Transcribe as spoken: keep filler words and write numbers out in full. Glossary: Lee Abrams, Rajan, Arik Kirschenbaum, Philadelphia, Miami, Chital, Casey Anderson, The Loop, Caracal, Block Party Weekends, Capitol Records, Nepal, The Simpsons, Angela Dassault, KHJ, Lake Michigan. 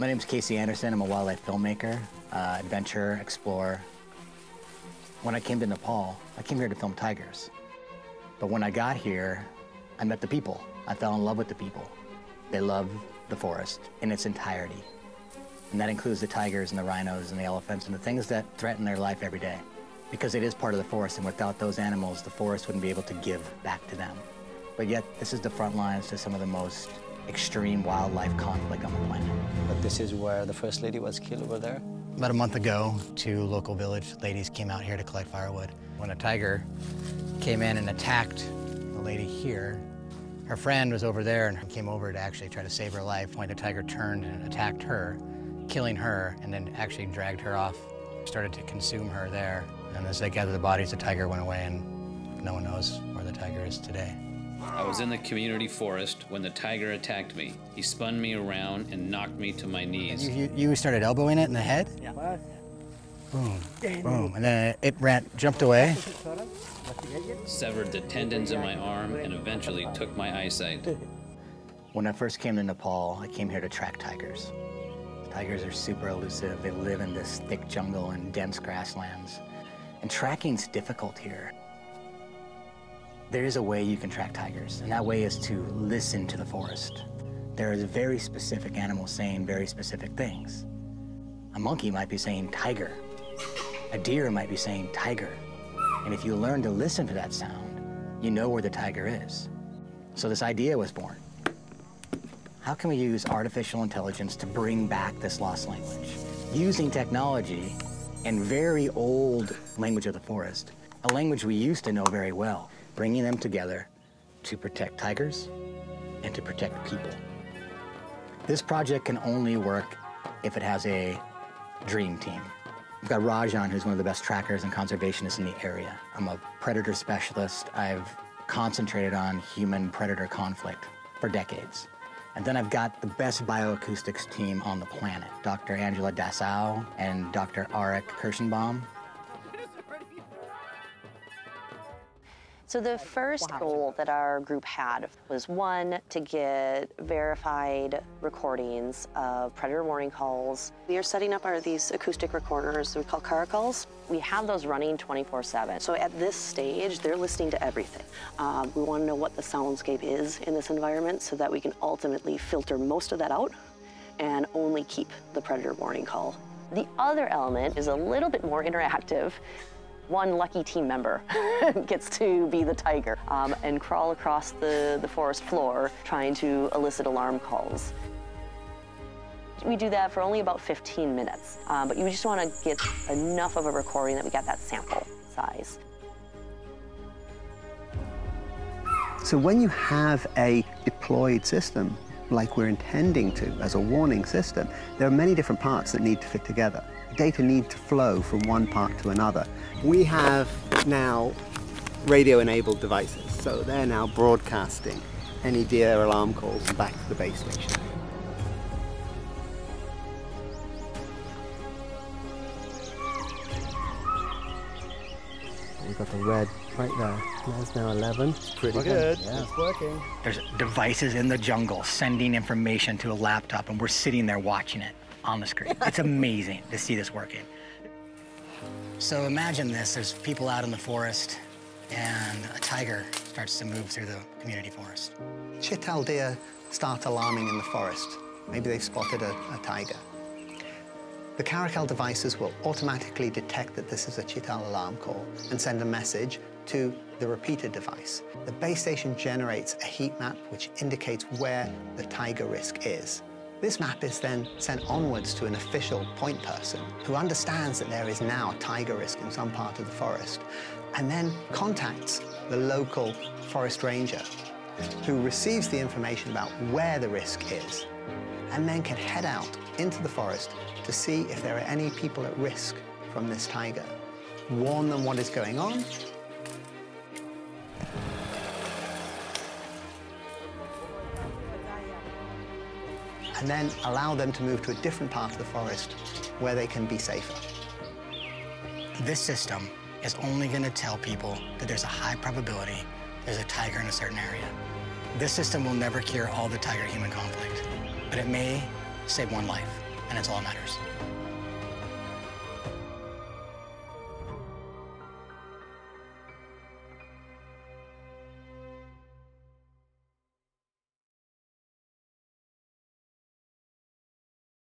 My name's Casey Anderson. I'm a wildlife filmmaker, uh, adventurer, explorer. When I came to Nepal, I came here to film tigers. But when I got here, I met the people. I fell in love with the people. They love the forest in its entirety. And that includes the tigers and the rhinos and the elephants and the things that threaten their life every day. Because it is part of the forest, and without those animals, the forest wouldn't be able to give back to them. But yet, this is the front lines to some of the most extreme wildlife conflict on the planet. But this is where the first lady was killed over there. About a month ago, two local village ladies came out here to collect firewood. When a tiger came in and attacked the lady here, her friend was over there and came over to actually try to save her life when the tiger turned and attacked her, killing her, and then actually dragged her off, started to consume her there. And as they gathered the bodies, the tiger went away, and no one knows where the tiger is today. I was in the community forest when the tiger attacked me. He spun me around and knocked me to my knees. You, you started elbowing it in the head? Yeah. Boom, boom, and then it ran, jumped away. Severed the tendons in my arm and eventually took my eyesight. When I first came to Nepal, I came here to track tigers. Tigers are super elusive. They live in this thick jungle and dense grasslands. And tracking's difficult here. There is a way you can track tigers, and that way is to listen to the forest. There is a very specific animal saying very specific things. A monkey might be saying tiger. A deer might be saying tiger. And if you learn to listen to that sound, you know where the tiger is. So this idea was born. How can we use artificial intelligence to bring back this lost language? Using technology and very old language of the forest, a language we used to know very well, bringing them together to protect tigers and to protect people. This project can only work if it has a dream team. We've got Rajan, who's one of the best trackers and conservationists in the area. I'm a predator specialist. I've concentrated on human-predator conflict for decades. And then I've got the best bioacoustics team on the planet, Doctor Angela Dassault and Doctor Arik Kirschenbaum. So the first goal that our group had was, one, to get verified recordings of predator warning calls. We are setting up our, these acoustic recorders we call Caracals. We have those running twenty-four seven. So at this stage, they're listening to everything. Um, we want to know what the soundscape is in this environment so that we can ultimately filter most of that out and only keep the predator warning call. The other element is a little bit more interactive. One lucky team member gets to be the tiger um, and crawl across the, the forest floor trying to elicit alarm calls. We do that for only about fifteen minutes, um, but you just want to get enough of a recording that we got that sample size. So when you have a deployed system, like we're intending to, as a warning system, there are many different parts that need to fit together. Data need to flow from one part to another. We have now radio-enabled devices, so they're now broadcasting any deer alarm calls back to the base station. We've got the red right there. That's now eleven. It's pretty good. good. Yeah. It's working. There's devices in the jungle sending information to a laptop, and we're sitting there watching it on the screen. It's amazing to see this working. So imagine this, there's people out in the forest and a tiger starts to move through the community forest. Chital deer start alarming in the forest. Maybe they've spotted a, a tiger. The Caracal devices will automatically detect that this is a chital alarm call and send a message to the repeater device. The base station generates a heat map which indicates where the tiger risk is. This map is then sent onwards to an official point person who understands that there is now tiger risk in some part of the forest, and then contacts the local forest ranger who receives the information about where the risk is, and then can head out into the forest to see if there are any people at risk from this tiger, warn them what is going on. And then allow them to move to a different part of the forest where they can be safer. This system is only going to tell people that there's a high probability there's a tiger in a certain area. This system will never cure all the tiger-human conflict, but it may save one life. and that's all that matters.